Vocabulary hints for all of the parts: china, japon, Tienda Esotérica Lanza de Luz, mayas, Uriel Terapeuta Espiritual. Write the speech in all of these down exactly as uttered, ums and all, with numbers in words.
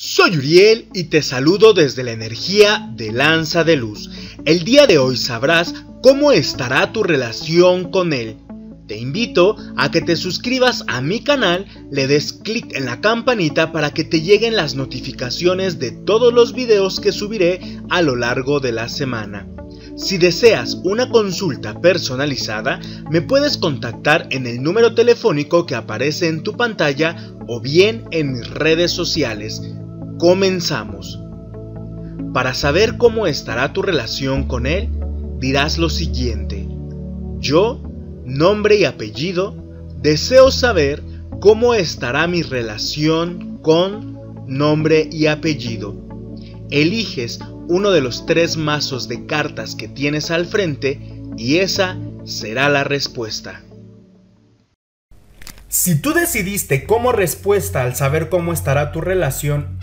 Soy Uriel y te saludo desde la energía de Lanza de Luz. El día de hoy sabrás cómo estará tu relación con él. Te invito a que te suscribas a mi canal, le des clic en la campanita para que te lleguen las notificaciones de todos los videos que subiré a lo largo de la semana. Si deseas una consulta personalizada, me puedes contactar en el número telefónico que aparece en tu pantalla o bien en mis redes sociales. Comenzamos. Para saber cómo estará tu relación con él, dirás lo siguiente. Yo, nombre y apellido, deseo saber cómo estará mi relación con nombre y apellido. Eliges uno de los tres mazos de cartas que tienes al frente y esa será la respuesta. Si tú decidiste como respuesta al saber cómo estará tu relación,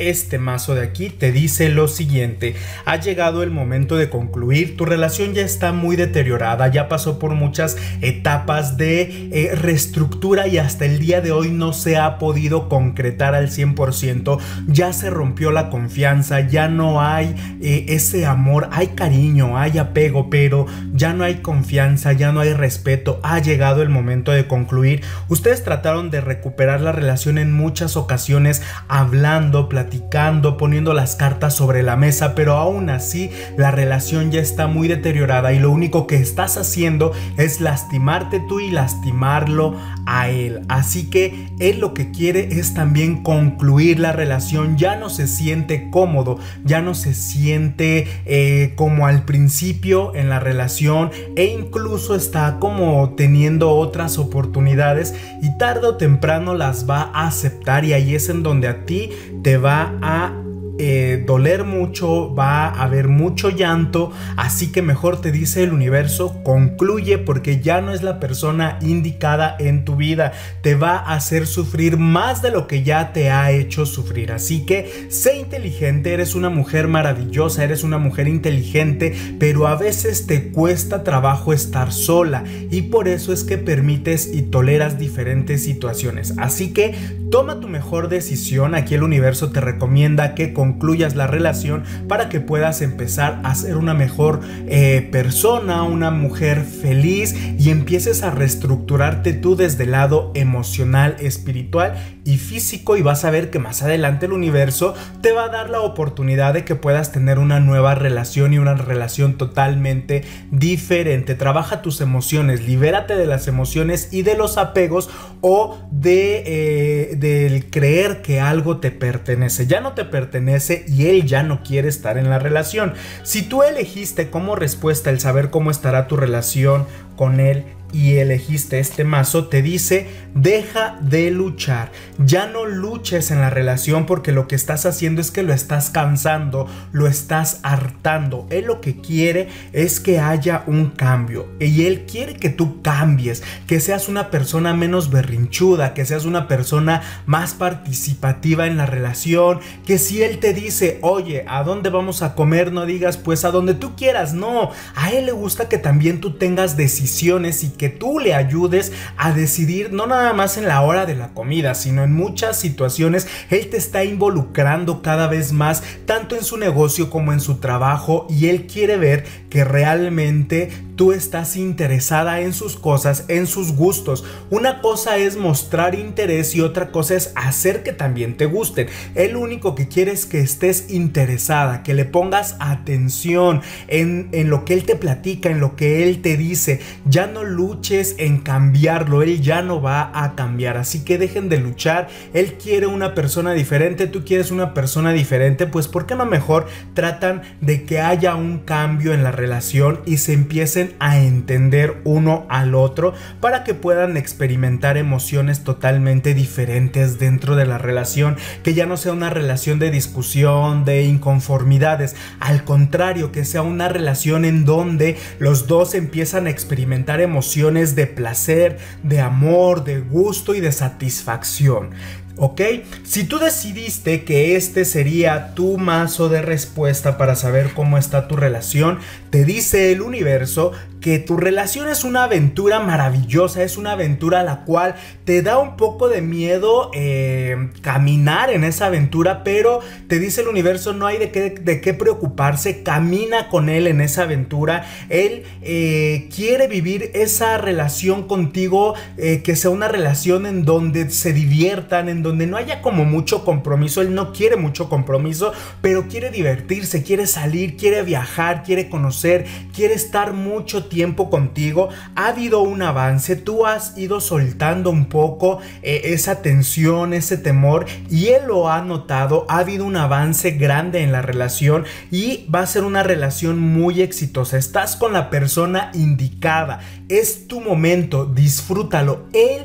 este mazo de aquí te dice lo siguiente. Ha llegado el momento de concluir, tu relación ya está muy deteriorada, ya pasó por muchas etapas de eh, reestructura y hasta el día de hoy no se ha podido concretar al cien por ciento, ya se rompió la confianza, ya no hay eh, ese amor, hay cariño, hay apego, pero ya no hay confianza, ya no hay respeto, ha llegado el momento de concluir. Ustedes trataron de recuperar la relación en muchas ocasiones, hablando, platicando, Platicando, poniendo las cartas sobre la mesa, pero aún así la relación ya está muy deteriorada y lo único que estás haciendo es lastimarte tú y lastimarlo a él. Así que él lo que quiere es también concluir la relación, ya no se siente cómodo, ya no se siente eh, como al principio en la relación e incluso está como teniendo otras oportunidades y tarde o temprano las va a aceptar y ahí es en donde a ti te va a eh, doler mucho, va a haber mucho llanto, así que mejor te dice el universo, concluye porque ya no es la persona indicada en tu vida, te va a hacer sufrir más de lo que ya te ha hecho sufrir, así que sé inteligente, eres una mujer maravillosa, eres una mujer inteligente, pero a veces te cuesta trabajo estar sola y por eso es que permites y toleras diferentes situaciones, así que toma tu mejor decisión, aquí el universo te recomienda que concluyas la relación para que puedas empezar a ser una mejor eh, persona, una mujer feliz y empieces a reestructurarte tú desde el lado emocional, espiritual y físico y vas a ver que más adelante el universo te va a dar la oportunidad de que puedas tener una nueva relación y una relación totalmente diferente. Trabaja tus emociones, libérate de las emociones y de los apegos o de... Eh, de del creer que algo te pertenece, ya no te pertenece y él ya no quiere estar en la relación. Si tú elegiste como respuesta el saber cómo estará tu relación con él y elegiste este mazo, te dice deja de luchar, ya no luches en la relación porque lo que estás haciendo es que lo estás cansando, lo estás hartando, él lo que quiere es que haya un cambio y él quiere que tú cambies, que seas una persona menos berrinchuda, que seas una persona más participativa en la relación, que si él te dice oye, ¿a dónde vamos a comer? No digas pues a donde tú quieras, no, a él le gusta que también tú tengas decisiones y que que tú le ayudes a decidir no nada más en la hora de la comida, sino en muchas situaciones. Él te está involucrando cada vez más, tanto en su negocio como en su trabajo y él quiere ver que realmente tú estás interesada en sus cosas, en sus gustos. Una cosa es mostrar interés y otra cosa es hacer que también te gusten. Él único que quiere es que estés interesada, que le pongas atención en, en lo que él te platica, en lo que él te dice. Ya no luches en cambiarlo, él ya no va a cambiar, así que dejen de luchar, él quiere una persona diferente, tú quieres una persona diferente, pues ¿por qué no mejor tratan de que haya un cambio en la relación y se empiecen a entender uno al otro para que puedan experimentar emociones totalmente diferentes dentro de la relación, que ya no sea una relación de discusión, de inconformidades, al contrario, que sea una relación en donde los dos empiezan a experimentar emociones de placer, de amor, de gusto y de satisfacción? ¿Ok? Si tú decidiste que este sería tu mazo de respuesta para saber cómo está tu relación, te dice el universo que tu relación es una aventura maravillosa, es una aventura a la cual te da un poco de miedo eh, caminar en esa aventura, pero te dice el universo no hay de qué, de qué preocuparse, camina con él en esa aventura, él eh, quiere vivir esa relación contigo, eh, que sea una relación en donde se diviertan, en donde no haya como mucho compromiso, él no quiere mucho compromiso, pero quiere divertirse, quiere salir, quiere viajar, quiere conocer, quiere estar mucho tiempo tiempo contigo. Ha habido un avance, tú has ido soltando un poco eh, esa tensión, ese temor, y él lo ha notado. Ha habido un avance grande en la relación y va a ser una relación muy exitosa. Estás con la persona indicada, es tu momento, disfrútalo. Él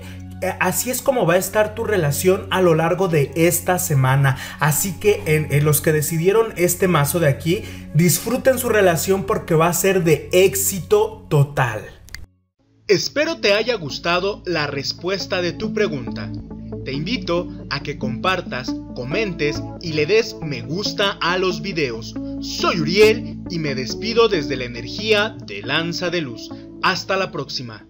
Así es como va a estar tu relación a lo largo de esta semana. Así que en, en los que decidieron este mazo de aquí, disfruten su relación porque va a ser de éxito total. Espero te haya gustado la respuesta de tu pregunta. Te invito a que compartas, comentes y le des me gusta a los videos. Soy Uriel y me despido desde la energía de Lanza de Luz. Hasta la próxima.